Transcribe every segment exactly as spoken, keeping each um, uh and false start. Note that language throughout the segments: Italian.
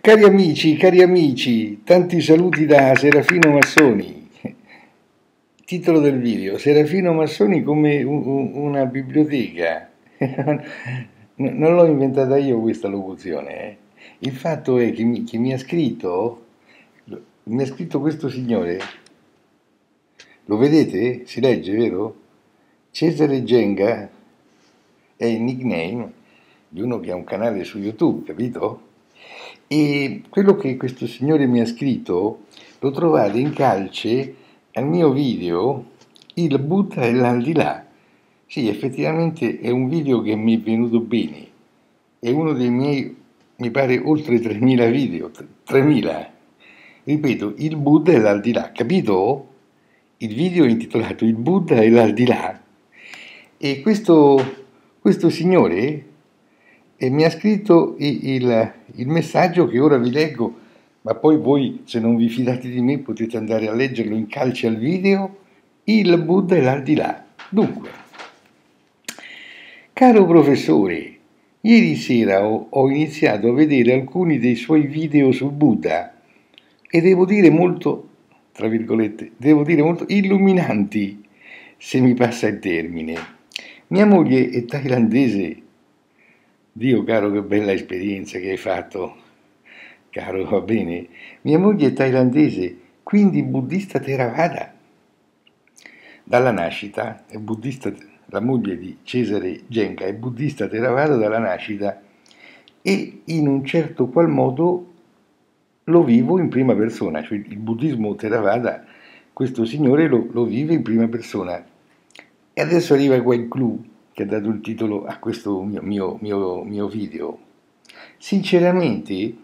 Cari amici, cari amici, tanti saluti da Serafino Massoni. Titolo del video: Serafino Massoni come una biblioteca. Non l'ho inventata io questa locuzione. Eh. Il fatto è che mi, che mi ha scritto, mi ha scritto questo signore. Lo vedete? Si legge, vero? Cesare Genga è il nickname di uno che ha un canale su YouTube, capito? E quello che questo signore mi ha scritto lo trovate in calce al mio video Il Buddha e l'aldilà. Sì, effettivamente è un video che mi è venuto bene, è uno dei miei, mi pare, oltre tremila video, tremila, ripeto, Il Buddha e l'aldilà, capito? Il video è intitolato Il Buddha e l'aldilà, e questo, questo signore e mi ha scritto il, il, il messaggio che ora vi leggo, ma poi voi, se non vi fidate di me, potete andare a leggerlo in calce al video Il Buddha e l'aldilà. Dunque, caro professore, ieri sera ho, ho iniziato a vedere alcuni dei suoi video su Buddha e devo dire molto, tra virgolette, devo dire molto illuminanti, se mi passa il termine. Mia moglie è thailandese. Dio caro, che bella esperienza che hai fatto, caro, va bene. Mia moglie è thailandese, quindi buddista theravada. Dalla nascita, è buddista, la moglie di Cesare Genga è buddista theravada dalla nascita e in un certo qual modo lo vivo in prima persona, cioè il buddismo theravada, questo signore lo, lo vive in prima persona. E adesso arriva quel clou che ha dato il titolo a questo mio, mio, mio, mio video. Sinceramente,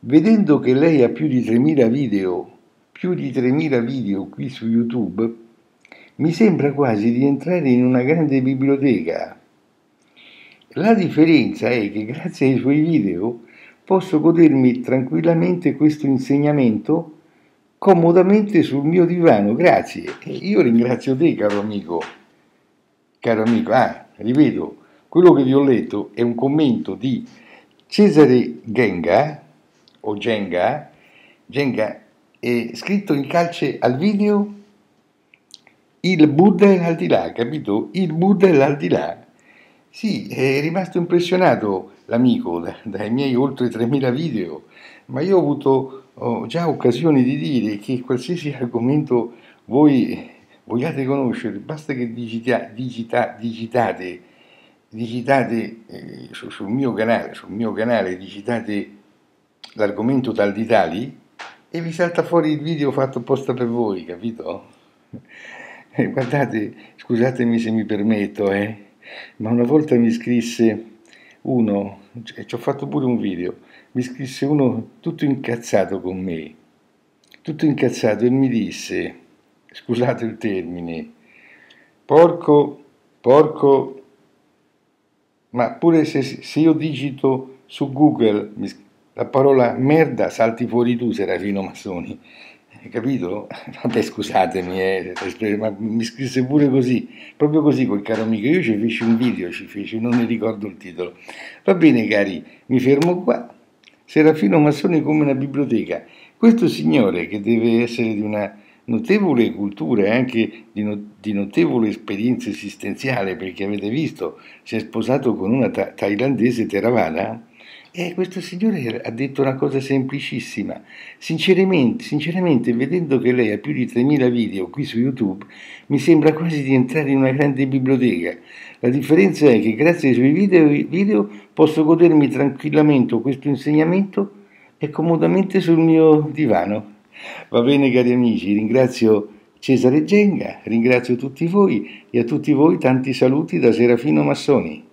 vedendo che lei ha più di tremila video, più di tremila video qui su YouTube, mi sembra quasi di entrare in una grande biblioteca. La differenza è che grazie ai suoi video posso godermi tranquillamente questo insegnamento comodamente sul mio divano. Grazie. E io ringrazio te, caro amico. Caro amico, ah, ripeto, quello che vi ho letto è un commento di Cesare Genga, o Genga, Genga è scritto in calce al video Il Buddha e l'aldilà, capito? Il Buddha e l'aldilà. Sì, è rimasto impressionato l'amico da, dai miei oltre tremila video, ma io ho avuto oh, già occasione di dire che qualsiasi argomento voi vogliate conoscere, basta che digita, digita, digitate, digitate eh, su, sul, mio canale, sul mio canale, digitate l'argomento tal di tali e vi salta fuori il video fatto apposta per voi, capito? Eh, guardate, scusatemi se mi permetto, eh, ma una volta mi scrisse uno, e ci ho fatto pure un video, mi scrisse uno tutto incazzato con me, tutto incazzato, e mi disse... Scusate il termine, porco, porco, ma pure se, se io digito su Google la parola merda salti fuori tu, Serafino Massoni, capito? Vabbè, scusatemi, eh, ma mi scrisse pure così, proprio così quel caro amico, io ci feci un video, ci feci, non ne ricordo il titolo. Va bene cari, mi fermo qua, Serafino Massoni come una biblioteca, questo signore che deve essere di una... notevole cultura e anche di, no, di notevole esperienza esistenziale, perché avete visto, si è sposato con una ta thailandese theravada, e questo signore ha detto una cosa semplicissima. Sinceramente, sinceramente, vedendo che lei ha più di tremila video qui su YouTube, mi sembra quasi di entrare in una grande biblioteca. La differenza è che grazie ai suoi video, video posso godermi tranquillamente questo insegnamento e comodamente sul mio divano. Va bene cari amici, ringrazio Cesare Genga, ringrazio tutti voi e a tutti voi tanti saluti da Serafino Massoni.